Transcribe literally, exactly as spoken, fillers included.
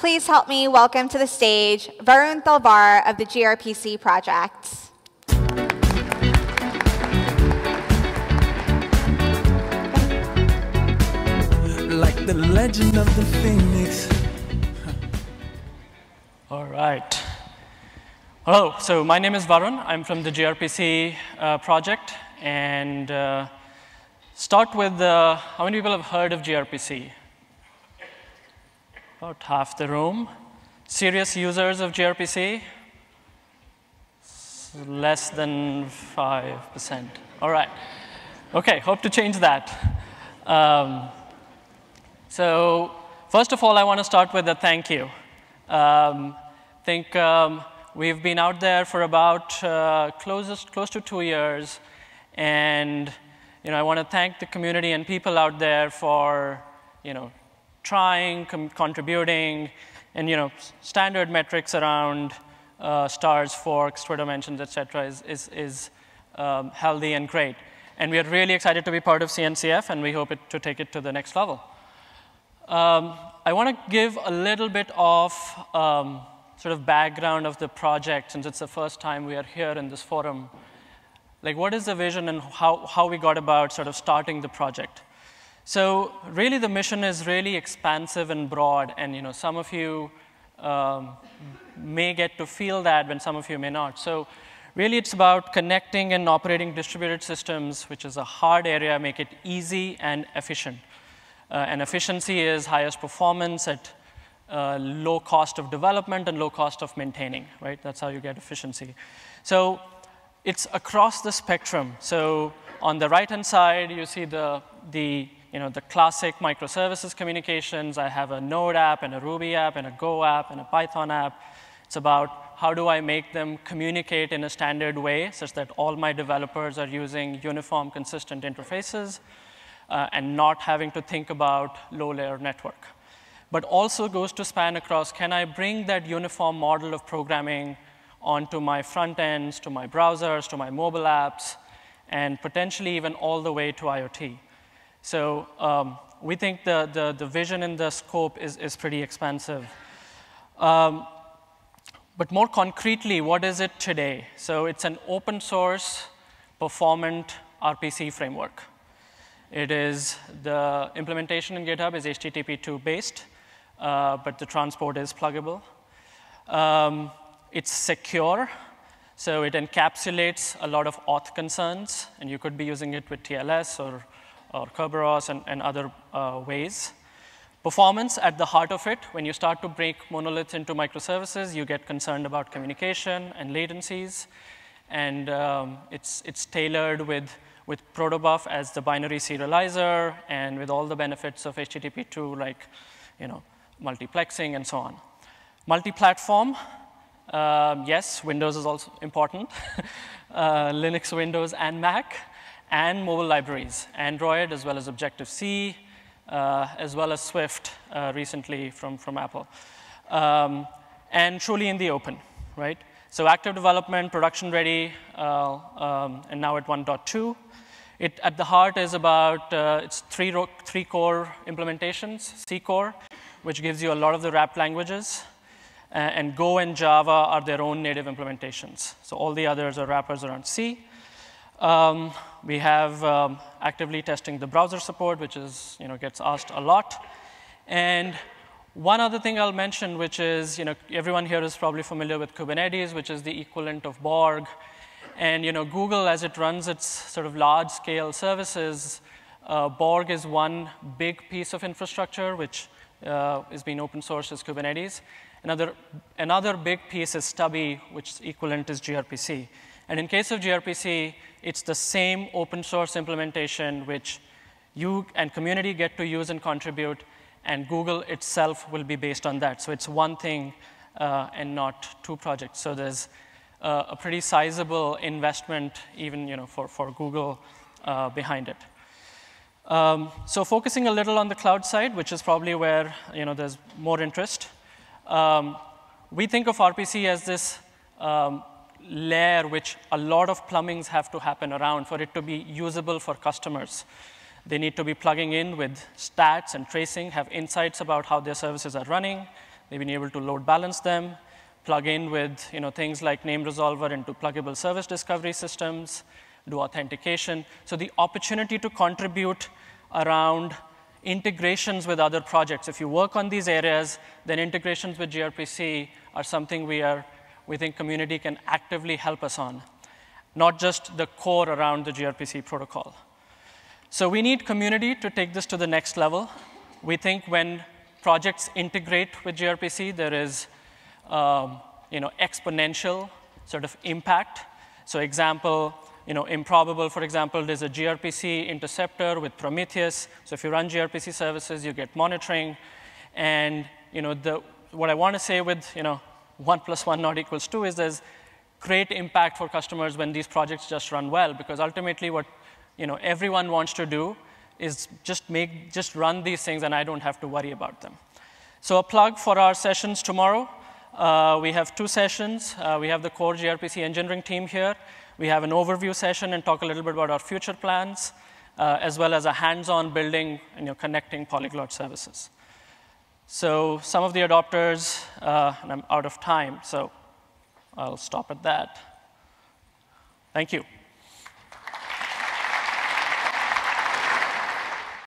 Please help me welcome to the stage Varun Talwar of the gRPC project. Like the legend of the Phoenix. All right. Hello. So my name is Varun. I'm from the gRPC uh, project. And uh, start with uh, how many people have heard of gRPC? About half the room. Serious users of gRPC? Less than five percent. All right. OK, hope to change that. Um, So first of all, I want to start with a thank you. Um, I think um, we've been out there for about uh, close, close to two years. And you know, I want to thank the community and people out there for you know, trying, contributing, and you know, standard metrics around uh, stars, forks, Twitter mentions, et cetera, is, is, is um, healthy and great. And we are really excited to be part of C N C F, and we hope it, to take it to the next level. Um, I want to give a little bit of um, sort of background of the project, since it's the first time we are here in this forum. Like, what is the vision and how, how we got about sort of starting the project? So really, the mission is really expansive and broad. And you know, some of you um, may get to feel that when some of you may not. So really, it's about connecting and operating distributed systems, which is a hard area, make it easy and efficient. Uh, and efficiency is highest performance at uh, low cost of development and low cost of maintaining, right? That's how you get efficiency. So it's across the spectrum. So on the right-hand side, you see the, the, you know, the classic microservices communications. I have a Node app and a Ruby app and a Go app and a Python app. It's about how do I make them communicate in a standard way such that all my developers are using uniform, consistent interfaces. Uh, and not having to think about low-layer network. But also goes to span across, can I bring that uniform model of programming onto my front ends, to my browsers, to my mobile apps, and potentially even all the way to IoT? So um, we think the, the, the vision and the scope is, is pretty expansive. Um, but more concretely, what is it today? So it's an open source, performant R P C framework. It is the implementation in GitHub is H T T P two based, uh, but the transport is pluggable. Um, it's secure, so it encapsulates a lot of auth concerns, and you could be using it with T L S or, or Kerberos and, and other uh, ways. Performance at the heart of it. When you start to break monoliths into microservices, you get concerned about communication and latencies, and um, it's, it's tailored with with Protobuf as the binary serializer and with all the benefits of H T T P two, like you know, multiplexing and so on. Multi-platform, um, yes, Windows is also important. uh, Linux, Windows, and Mac, and mobile libraries, Android, as well as Objective-C, uh, as well as Swift uh, recently from, from Apple. Um, and truly in the open, right? So active development, production ready, uh, um, and now at one point two. It, at the heart is about, uh, it's three, three core implementations, C core, which gives you a lot of the wrapped languages, uh, and Go and Java are their own native implementations. So all the others are wrappers around C. Um, we have um, actively testing the browser support, which is, you know, gets asked a lot. And one other thing I'll mention, which is, you know, everyone here is probably familiar with Kubernetes, which is the equivalent of Borg. And you know, Google, as it runs its sort of large-scale services, uh, Borg is one big piece of infrastructure, which uh, is being open sourced as Kubernetes. Another, another big piece is Stubby, which is equivalent is gRPC. And in case of gRPC, it's the same open source implementation which you and community get to use and contribute, and Google itself will be based on that. So it's one thing uh, and not two projects. So there's Uh, a pretty sizable investment, even you know, for, for Google uh, behind it. Um, so focusing a little on the cloud side, which is probably where you know, there's more interest. Um, we think of R P C as this um, layer which a lot of plumbings have to happen around for it to be usable for customers. They need to be plugging in with stats and tracing, have insights about how their services are running. They've been able to load balance them, plug in with you know, things like name resolver into pluggable service discovery systems, do authentication. So the opportunity to contribute around integrations with other projects. If you work on these areas, then integrations with gRPC are something we are, we think community can actively help us on, not just the core around the gRPC protocol. So we need community to take this to the next level. We think when projects integrate with gRPC, there is um, you know, exponential sort of impact. So example, You know, Improbable, for example, there's a gRPC interceptor with Prometheus. So if you run gRPC services, you get monitoring. And you know, the, what I want to say with you know, one plus one not equals two is there's great impact for customers when these projects just run well, because ultimately what you know, everyone wants to do is just, make, just run these things, and I don't have to worry about them. So a plug for our sessions tomorrow. Uh, we have two sessions. Uh, we have the core gRPC engineering team here. We have an overview session and talk a little bit about our future plans, uh, as well as a hands-on building and you know, connecting polyglot services. So some of the adopters, uh, and I'm out of time, so I'll stop at that. Thank you.